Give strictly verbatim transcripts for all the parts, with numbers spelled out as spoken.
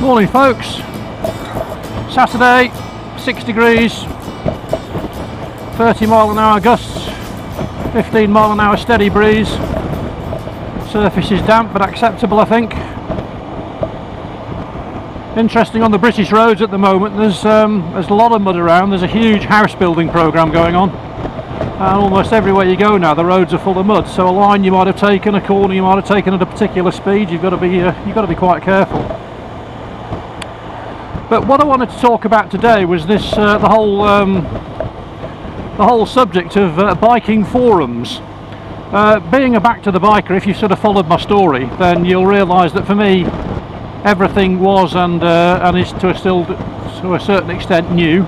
Morning folks, Saturday, six degrees, thirty mile an hour gusts, fifteen mile an hour steady breeze, surface is damp but acceptable I think. Interesting on the British roads at the moment, there's, um, there's a lot of mud around, there's a huge house building programme going on, and almost everywhere you go now the roads are full of mud, so a line you might have taken, a corner you might have taken at a particular speed, you've got to be, uh, you've got to be quite careful. But what I wanted to talk about today was this, uh, the whole um, the whole subject of uh, biking forums. Uh, being a back to the biker, if you sort of followed my story, then you'll realise that for me everything was and uh, and is to a still to a certain extent new.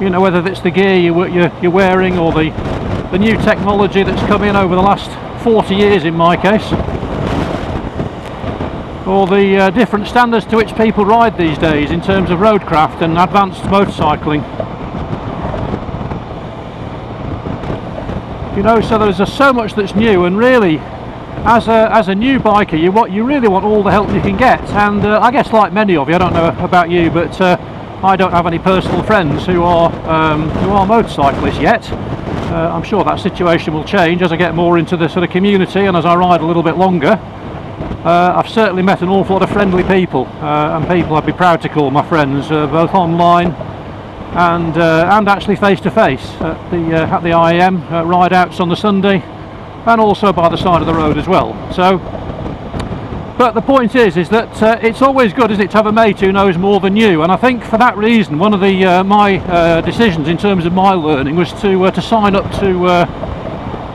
You know, whether it's the gear you, you're, you're wearing or the the new technology that's come in over the last forty years in my case, or the uh, different standards to which people ride these days in terms of roadcraft and advanced motorcycling. You know, so there's just so much that's new, and really, as a as a new biker, you what you really want all the help you can get. And uh, I guess, like many of you, I don't know about you, but uh, I don't have any personal friends who are um, who are motorcyclists yet. Uh, I'm sure that situation will change as I get more into the sort of community and as I ride a little bit longer. Uh, I've certainly met an awful lot of friendly people, uh, and people I'd be proud to call my friends, uh, both online and uh, and actually face to face at the uh, at the I A M uh, ride outs on the Sunday, and also by the side of the road as well. So, but the point is, is that uh, it's always good, isn't it, to have a mate who knows more than you? And I think for that reason, one of the uh, my uh, decisions in terms of my learning was to uh, to sign up to uh,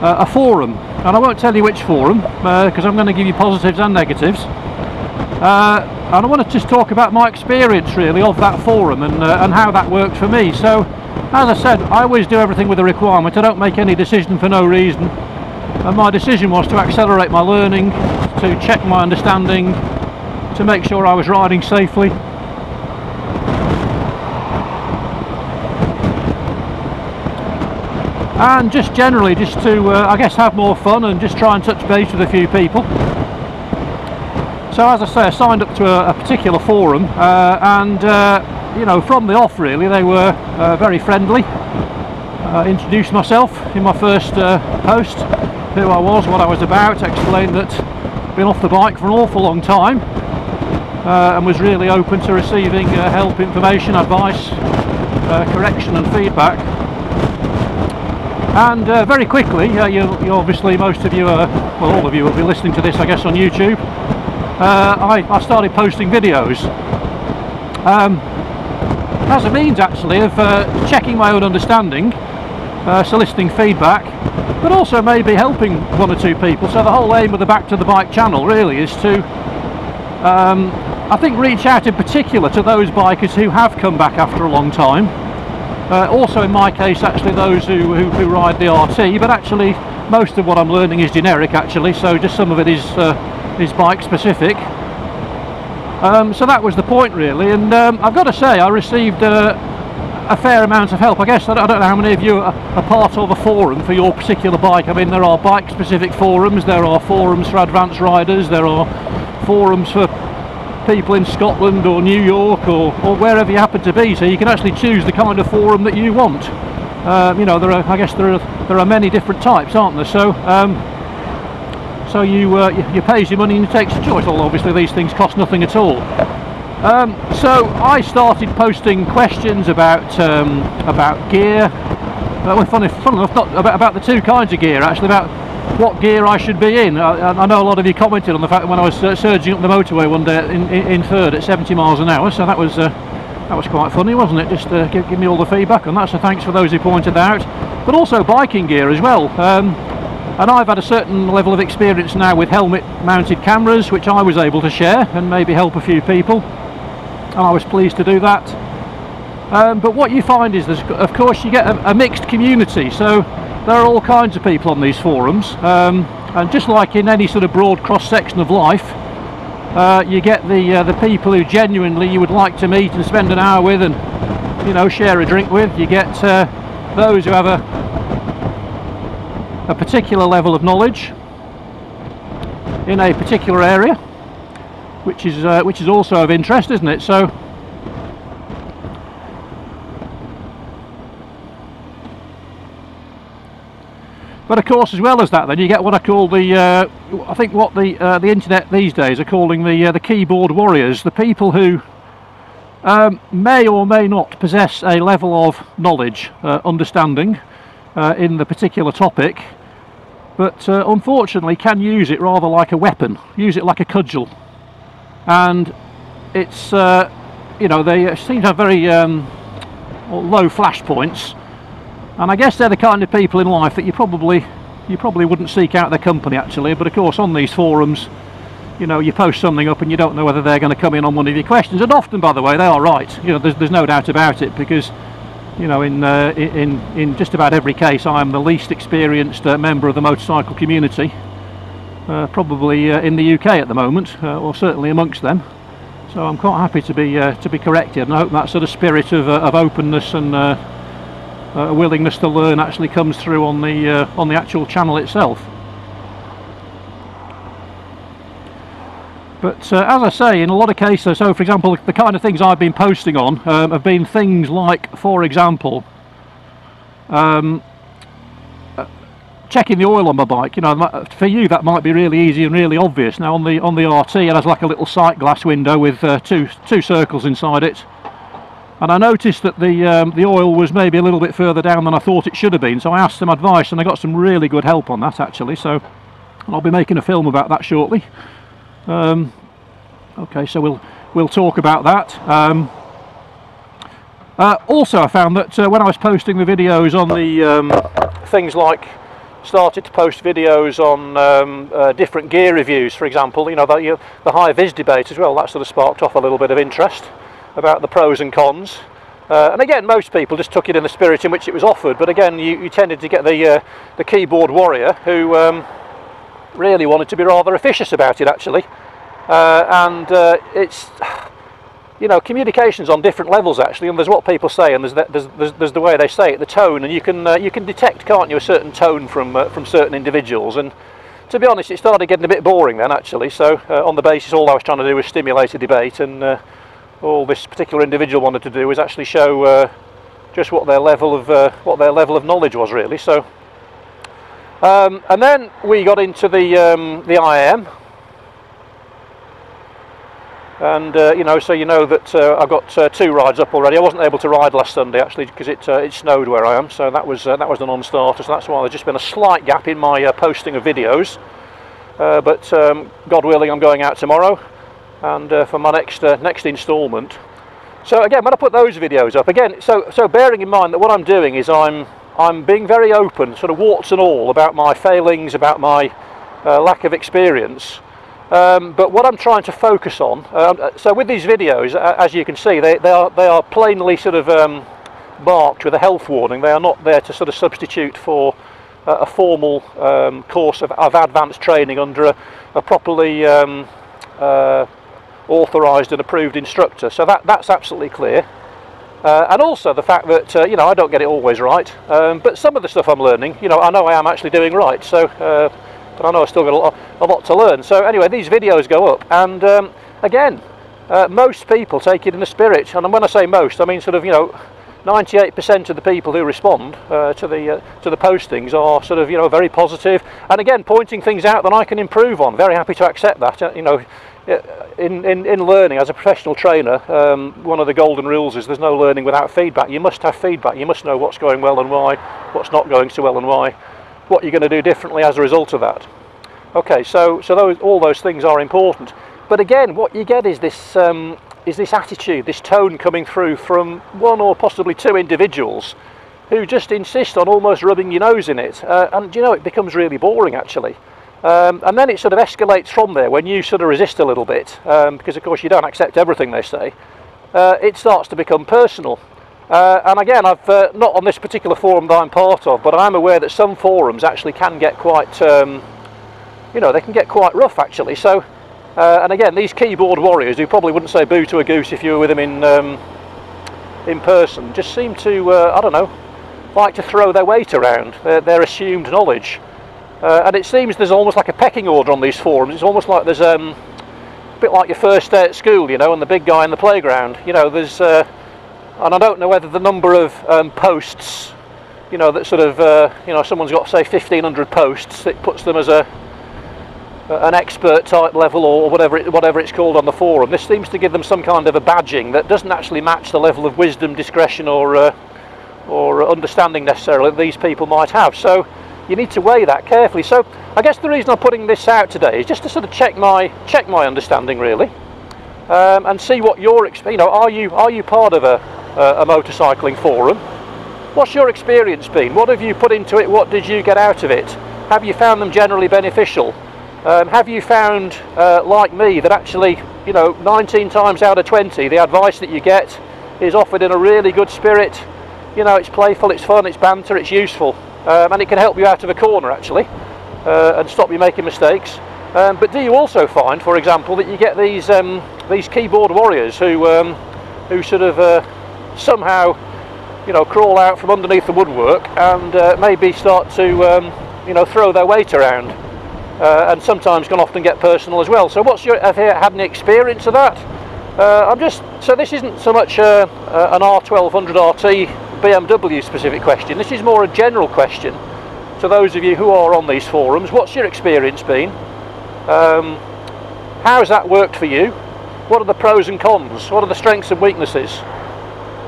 uh, a forum. And I won't tell you which forum, because uh, I'm going to give you positives and negatives. Uh, and I want to just talk about my experience, really, of that forum and, uh, and how that worked for me. So, as I said, I always do everything with a requirement. I don't make any decision for no reason. And my decision was to accelerate my learning, to check my understanding, to make sure I was riding safely. And just generally, just to, uh, I guess, have more fun and just try and touch base with a few people. So as I say, I signed up to a, a particular forum, uh, and, uh, you know, from the off really, they were uh, very friendly. Uh, introduced myself in my first uh, post, who I was, what I was about, explained that I'd been off the bike for an awful long time, uh, and was really open to receiving uh, help, information, advice, uh, correction and feedback. And uh, very quickly, uh, you, you obviously, most of you, are, well, all of you will be listening to this, I guess, on YouTube. Uh, I, I started posting videos um, as a means, actually, of uh, checking my own understanding, uh, soliciting feedback, but also maybe helping one or two people. So the whole aim of the Back to the Bike channel really is to, um, I think, reach out in particular to those bikers who have come back after a long time. Uh, also in my case, actually, those who, who, who ride the R T, but actually most of what I'm learning is generic, actually, so just some of it is, uh, is bike specific. Um, so that was the point really, and um, I've got to say I received uh, a fair amount of help. I guess I don't, I don't know how many of you are, are part of a forum for your particular bike. I mean, there are bike specific forums, there are forums for advanced riders, there are forums for people in Scotland or New York or, or wherever you happen to be, so you can actually choose the kind of forum that you want. Um, you know, there are, I guess there are there are many different types, aren't there? So um, so you, uh, you you pays your money and you takes your choice. Well, obviously these things cost nothing at all. Um, so I started posting questions about um, about gear. Well, funny, funny enough, not about, about the two kinds of gear actually, about what gear I should be in. I, I know a lot of you commented on the fact that when I was uh, surging up the motorway one day in, in, in third at seventy miles an hour, so that was uh, that was quite funny, wasn't it? Just uh, give, give me all the feedback on that, so thanks for those who pointed that out. But also biking gear as well, um, and I've had a certain level of experience now with helmet mounted cameras, which I was able to share and maybe help a few people, and I was pleased to do that. Um, but what you find is there's, of course, you get a, a mixed community, so there are all kinds of people on these forums, um, and just like in any sort of broad cross-section of life, uh, you get the uh, the people who genuinely you would like to meet and spend an hour with and, you know, share a drink with. You get uh, those who have a, a particular level of knowledge in a particular area, which is uh, which is also of interest, isn't it? So but of course, as well as that, then you get what I call the uh, I think what the uh, the internet these days are calling the uh, the keyboard warriors, the people who um, may or may not possess a level of knowledge, uh, understanding uh, in the particular topic, but uh, unfortunately can use it rather like a weapon, use it like a cudgel, and it's uh, you know, they seem to have very um, low flash points. And I guess they're the kind of people in life that you probably you probably wouldn't seek out their company, actually. But of course, on these forums, you know, you post something up and you don't know whether they're going to come in on one of your questions. And often, by the way, they are right. You know, there's, there's no doubt about it, because you know, in uh, in in just about every case, I am the least experienced uh, member of the motorcycle community, uh, probably uh, in the U K at the moment, uh, or certainly amongst them. So I'm quite happy to be uh, to be corrected, and I hope that sort of spirit of uh, of openness and uh, Uh, a willingness to learn actually comes through on the uh, on the actual channel itself. But uh, as I say, in a lot of cases, so for example, the kind of things I've been posting on um, have been things like, for example, um, uh, checking the oil on my bike. You know, for you that might be really easy and really obvious. Now on the on the R T, it has like a little sight glass window with uh, two two circles inside it. And I noticed that the um, the oil was maybe a little bit further down than I thought it should have been, so I asked some advice, and I got some really good help on that, actually. So I'll be making a film about that shortly. Um, okay, so we'll we'll talk about that. Um, uh, also, I found that uh, when I was posting the videos on the um, things like, started to post videos on um, uh, different gear reviews, for example, you know, the, the high vis debate as well. That sort of sparked off a little bit of interest about the pros and cons, uh, and again most people just took it in the spirit in which it was offered, but again you, you tended to get the uh, the keyboard warrior who um, really wanted to be rather officious about it, actually, uh, and uh, it's, you know, communications on different levels, actually, and there's what people say, and there's the, there's, there's, there's the way they say it, the tone, and you can uh, you can detect, can't you, a certain tone from uh, from certain individuals. And to be honest, it started getting a bit boring then, actually. So uh, on the basis, all I was trying to do was stimulate a debate, and uh, all this particular individual wanted to do was actually show uh, just what their level of uh, what their level of knowledge was, really. So, um, and then we got into the um, the I A M, and uh, you know, so you know that uh, I've got uh, two rides up already. I wasn't able to ride last Sunday, actually, because it uh, it snowed where I am, so that was uh, that was a non-starter. So that's why there's just been a slight gap in my uh, posting of videos. Uh, but um, God willing, I'm going out tomorrow. And uh, for my next uh, next instalment. So again, when I put those videos up again, so so bearing in mind that what I'm doing is I'm I'm being very open, sort of warts and all, about my failings, about my uh, lack of experience. Um, but what I'm trying to focus on, um, so with these videos, uh, as you can see, they they are they are plainly sort of um, marked with a health warning. They are not there to sort of substitute for uh, a formal um, course of, of advanced training under a, a properly um, uh, authorised and approved instructor, so that that's absolutely clear. Uh, and also the fact that uh, you know, I don't get it always right, um, but some of the stuff I'm learning, you know, I know I am actually doing right. So, uh, but I know I still got a lot, a lot to learn. So anyway, these videos go up, and um, again, uh, most people take it in the spirit. And when I say most, I mean sort of, you know, ninety-eight percent of the people who respond uh, to the uh, to the postings are sort of, you know, very positive, and again pointing things out that I can improve on. Very happy to accept that. Uh, you know. In, in, in learning, as a professional trainer, um, one of the golden rules is there's no learning without feedback. You must have feedback. You must know what's going well and why, what's not going so well and why, what you're going to do differently as a result of that. Okay, so so those, all those things are important. But again, what you get is this um, is this attitude, this tone coming through from one or possibly two individuals who just insist on almost rubbing your nose in it, uh, and you know, it becomes really boring, actually. Um, and then it sort of escalates from there when you sort of resist a little bit, um, because of course you don't accept everything they say. Uh, it starts to become personal, uh, and again, I've uh, not on this particular forum that I'm part of, but I'm aware that some forums actually can get quite, um, you know, they can get quite rough, actually. So, uh, and again, these keyboard warriors who probably wouldn't say boo to a goose if you were with them in um, in person, just seem to, uh, I don't know, like to throw their weight around, their, their assumed knowledge. Uh, and it seems there's almost like a pecking order on these forums. It's almost like there's um, a bit like your first day at school, you know, and the big guy in the playground. You know, there's, uh, and I don't know whether the number of um, posts, you know, that sort of, uh, you know, someone's got, say, fifteen hundred posts, it puts them as a an expert type level or whatever it, whatever it's called on the forum. This seems to give them some kind of a badging that doesn't actually match the level of wisdom, discretion, or uh, or understanding necessarily that these people might have. So you need to weigh that carefully. So I guess the reason I'm putting this out today is just to sort of check my check my understanding really, um, and see what your experience. You know, are you are you part of a, a a motorcycling forum? What's your experience been? What have you put into it? What did you get out of it? Have you found them generally beneficial? Um, have you found, uh, like me, that actually, you know, nineteen times out of twenty, the advice that you get is offered in a really good spirit? You know, it's playful, it's fun, it's banter, it's useful. Um, and it can help you out of a corner actually, uh, and stop you making mistakes. Um, but do you also find, for example, that you get these um, these keyboard warriors who um, who sort of uh, somehow, you know, crawl out from underneath the woodwork and uh, maybe start to um, you know, throw their weight around, uh, and sometimes can often get personal as well? So what's your, have you had any experience of that? Uh, I'm just, so this isn't so much uh, uh, an R twelve hundred R T B M W specific question. This is more a general question to those of you who are on these forums. What's your experience been? Um, how's that worked for you? What are the pros and cons? What are the strengths and weaknesses?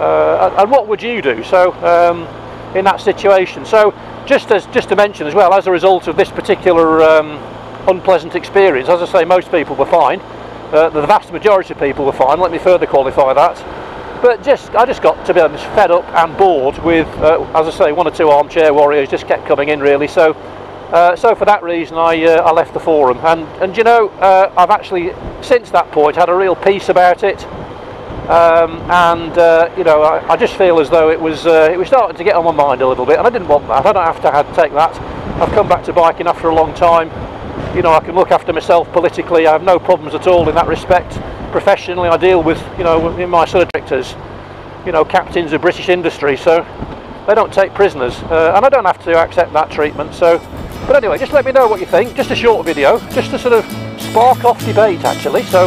Uh, and what would you do so um, in that situation? So just as just to mention as well, as a result of this particular um, unpleasant experience, as I say, most people were fine. Uh, the vast majority of people were fine. Let me further qualify that. But just, I just got, to be honest, fed up and bored with, uh, as I say, one or two armchair warriors just kept coming in really. So, uh, so for that reason, I, uh, I left the forum. And, and you know, uh, I've actually, since that point, had a real peace about it. Um, and, uh, you know, I, I just feel as though it was, uh, it was starting to get on my mind a little bit. And I didn't want that. I don't have to, have to take that. I've come back to biking after a long time. You know, I can look after myself politically. I have no problems at all in that respect. Professionally, I deal with, you know, in my sort of directors, you know, captains of British industry, so they don't take prisoners, uh, and I don't have to accept that treatment. So, but anyway, just let me know what you think. Just a short video, just to sort of spark off debate actually. So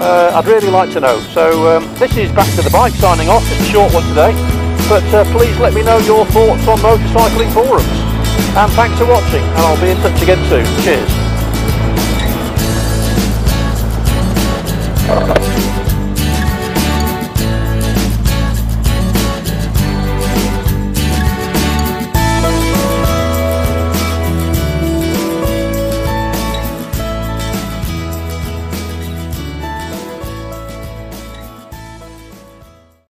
uh, I'd really like to know. So um, this is Back to the Bike signing off. It's a short one today, but uh, please let me know your thoughts on motorcycling forums. And thanks for watching, and I'll be in touch again soon. Cheers.